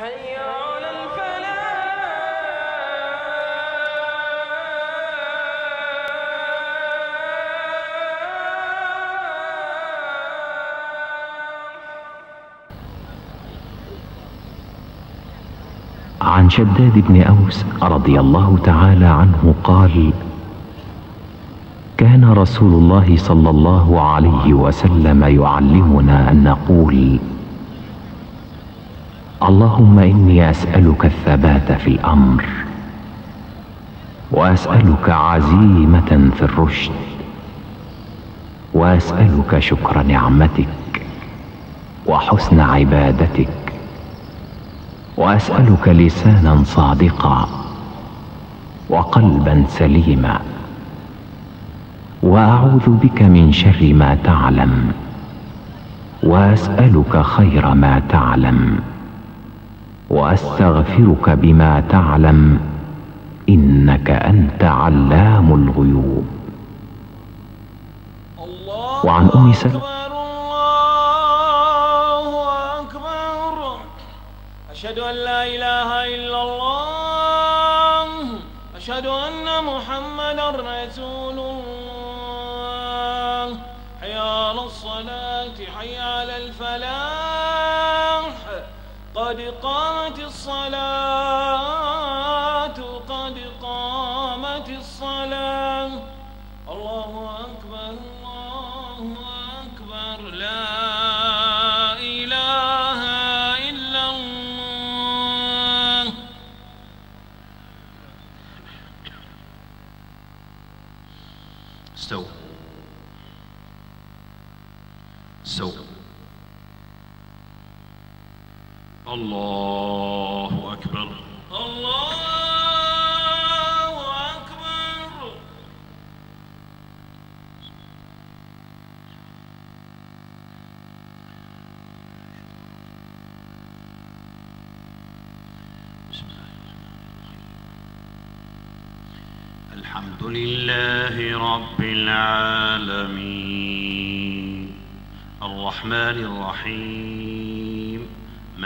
عن شداد بن أوس رضي الله تعالى عنه قال: كان رسول الله صلى الله عليه وسلم يعلمنا أن نقول: اللهم إني أسألك الثبات في الأمر، وأسألك عزيمة في الرشد، وأسألك شكر نعمتك وحسن عبادتك، وأسألك لسانا صادقا وقلبا سليما، وأعوذ بك من شر ما تعلم، وأسألك خير ما تعلم، وأستغفرك بما تعلم، إنك أنت علام الغيوب. وعن أم سلمة أشهد أن لا إله إلا الله، أشهد أن محمدا رسول الله، حي على الصلاة، حي على الفلاح، قد قامت الصلاة، قد قامت الصلاة. الله أكبر، الله أكبر، لا الله أكبر، الله أكبر. بسم الله الرحمن الرحيم. الحمد لله رب العالمين، الرحمن الرحيم،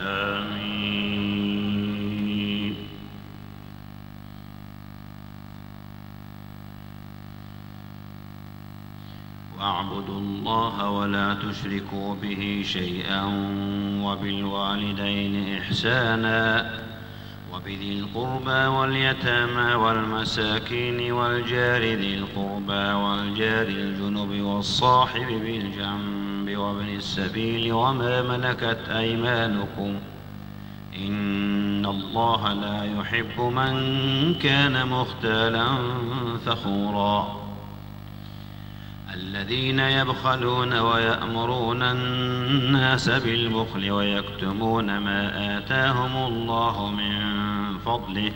آمين. واعبدوا الله ولا تشركوا به شيئا، وبالوالدين إحسانا، وبذي القربى واليتامى والمساكين والجار ذي القربى والجار الجنب والصاحب بالجنب وابن السبيل وما ملكت أيمانكم، إن الله لا يحب من كان مختالا فخورا. الذين يبخلون ويأمرون الناس بالبخل ويكتمون ما آتاهم الله من فضله،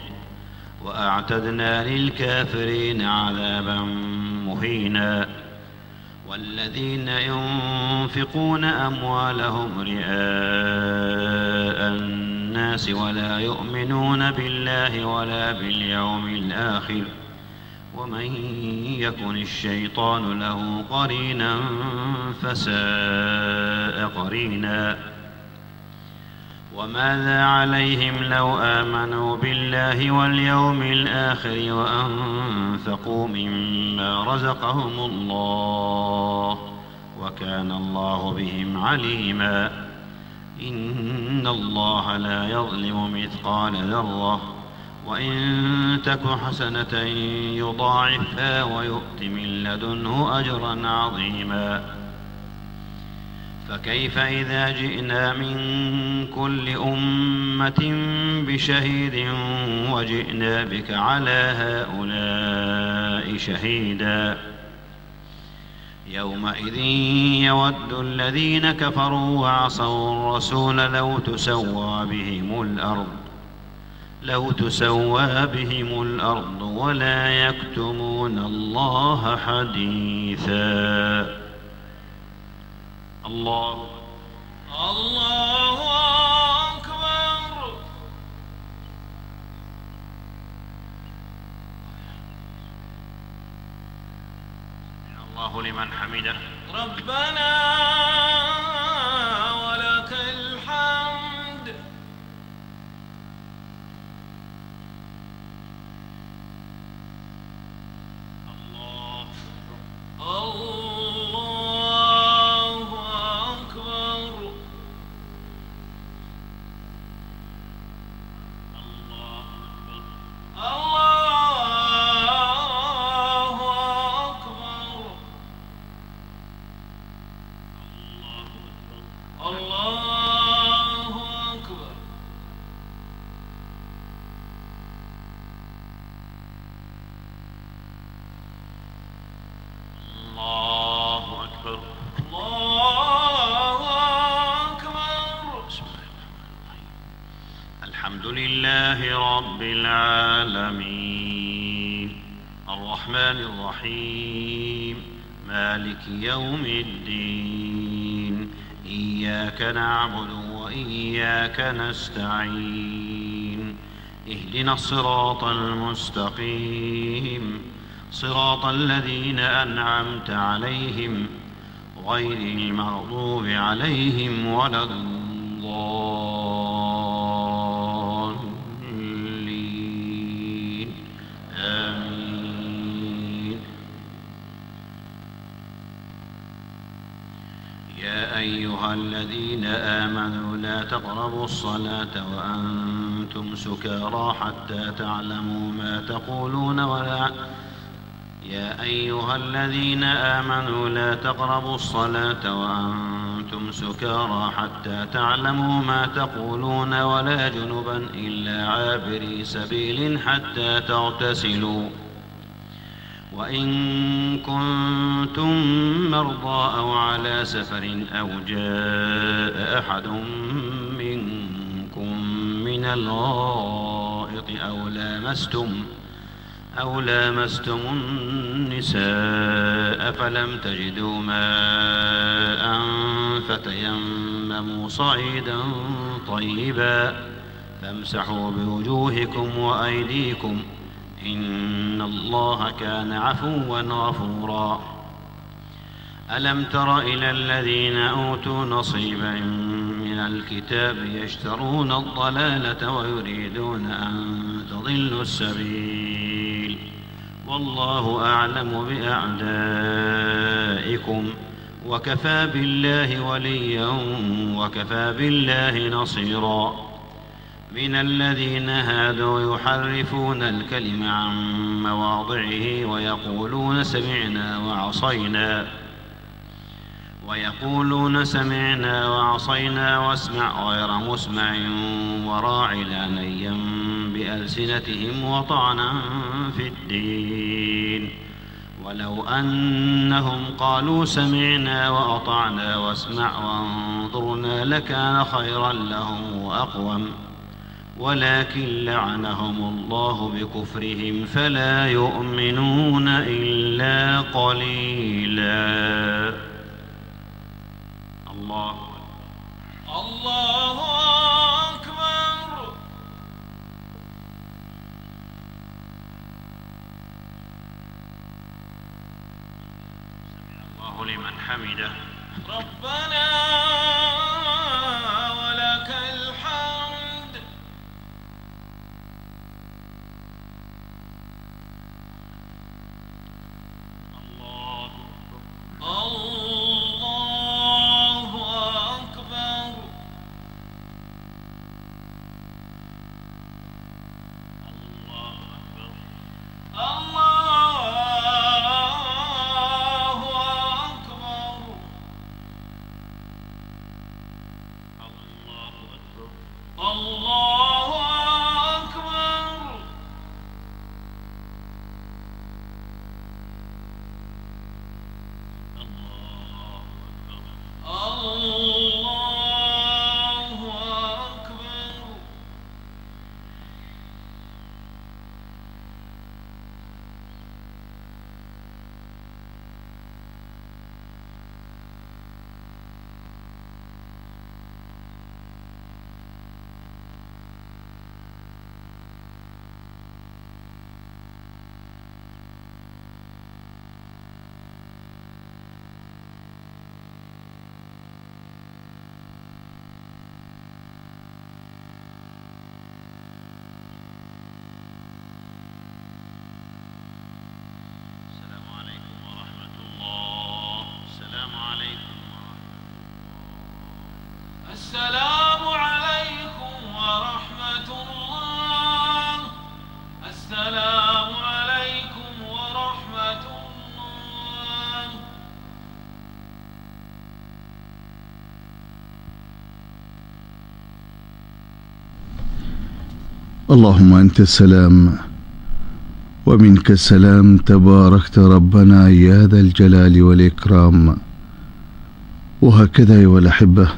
وأعتدنا للكافرين عذابا مهينا. والذين ينفقون أموالهم رئاء الناس ولا يؤمنون بالله ولا باليوم الآخر، ومن يكن الشيطان له قرينا فساء قرينا. وماذا عليهم لو آمنوا بالله واليوم الآخر وأنفقوا مما رزقهم الله، وكان الله بهم عليما. إن الله لا يظلم مثقال ذرة، وإن تك حسنة يضاعفها ويؤت من لدنه أجرا عظيما. فكيف إذا جئنا من كل أمة بشهيد وجئنا بك على هؤلاء شهيدا؟ يومئذ يود الذين كفروا وعصوا الرسول لو تسوى بهم الأرض، لو تسوى بهم الأرض ولا يكتمون الله حديثا. الله الله أكبر. الله لمن حمده. ربنا يوم الدين. إياك نعبد وإياك نستعين. اهدنا الصراط المستقيم، صراط الذين أنعمت عليهم غير المغضوب عليهم ولا الضالين. آمين. يا أيها الذين آمنوا لا تقربوا الصلاة وأنتم سكارى حتى تعلموا ما تقولون ولا يا أيها الذين آمنوا لا تقربوا الصلاة وأنتم سكارى حتى تعلموا ما تقولون ولا جنبا إلا عابري سبيل حتى تغتسلوا، وإن كنتم مرضى أو على سفر أو جاء أحد منكم من الغائط أو لامستم النساء فلم تجدوا ماء فتيمموا صعيدا طيبا فامسحوا بوجوهكم وأيديكم، إن الله كان عفوا غفورا. ألم تر إلى الذين أوتوا نصيبا من الكتاب يشترون الضلالة ويريدون أن تضلوا السبيل، والله أعلم بأعدائكم، وكفى بالله وليا وكفى بالله نصيرا. من الذين هادوا يحرفون الكلم عن مواضعه ويقولون سمعنا وعصينا واسمع غير مسمع وراعنا ليا بألسنتهم وطعنا في الدين، ولو أنهم قالوا سمعنا وأطعنا واسمع وانظرنا لكان خيرا لهم وأقوم، ولكن لعنهم الله بكفرهم فلا يؤمنون إلا قليلا. الله الله أكبر. سمع الله لمن حمده. ربنا والسلام عليكم ورحمة الله. اللهم أنت السلام ومنك السلام، تباركت ربنا يا ذا الجلال والإكرام. وهكذا أيها الأحبة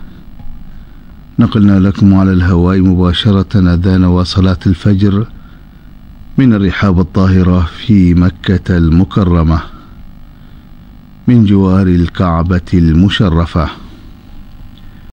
نقلنا لكم على الهواء مباشرة أذان وصلاة الفجر من الرحاب الطاهرة في مكة المكرمة من جوار الكعبة المشرفة.